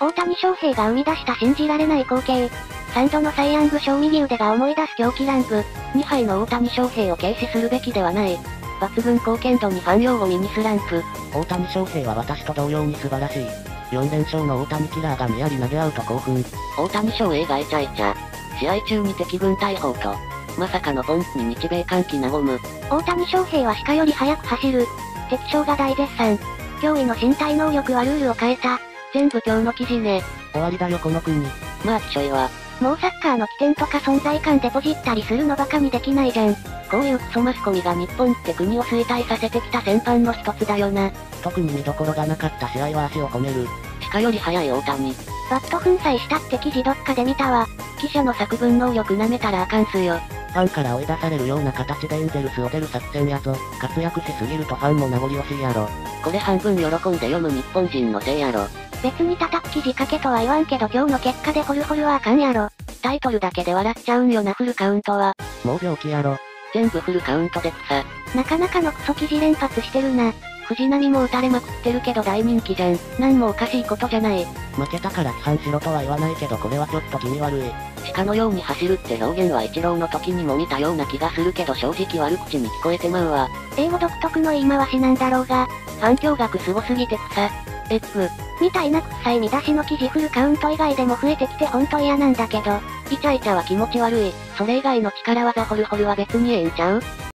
大谷翔平が生み出した信じられない光景。3度のサイ・ヤング賞右腕が思い出す狂気乱舞。2敗の大谷翔平を軽視するべきではない。抜群貢献度にファン擁護ミニスランプ。大谷翔平は私と同様に素晴らしい。4連勝の大谷キラーがにやり投げ合うと興奮。大谷翔平がイチャイチャ。試合中に敵軍逮捕と。まさかのボンに日米歓喜なごむ。大谷翔平は鹿より速く走る。敵将が大絶賛。驚異の身体能力はルールを変えた。全部今日の記事ね。終わりだよこの国。まあ気性は。もうサッカーの起点とか存在感デポジったりするのバカにできないじゃん。こういうクソマスコミが日本って国を衰退させてきた戦犯の一つだよな。特に見どころがなかった試合は足を込める。鹿より速い大谷。バット粉砕したって記事どっかで見たわ。記者の作文能力舐めたらあかんすよ。ファンから追い出されるような形でエンゼルスを出る作戦やぞ。活躍しすぎるとファンも名残惜しいやろ。これ半分喜んで読む日本人のせいやろ。別に叩く記事かけとは言わんけど今日の結果でホルホルはあかんやろ。タイトルだけで笑っちゃうんよなフルカウントは。もう病気やろ。全部フルカウントで草。なかなかのクソ記事連発してるな。藤浪も打たれまくってるけど大人気じゃん。なんもおかしいことじゃない。負けたから批判しろとは言わないけどこれはちょっと気味悪い。鹿のように走るって表現はイチローの時にも見たような気がするけど正直悪口に聞こえてまうわ。英語独特の言い回しなんだろうが、反響額すごすぎて草。エップ。みたいな臭い見出しの記事フルカウント以外でも増えてきてほんと嫌なんだけど。イチャイチャは気持ち悪い。それ以外の力技ホルホルは別にええんちゃう？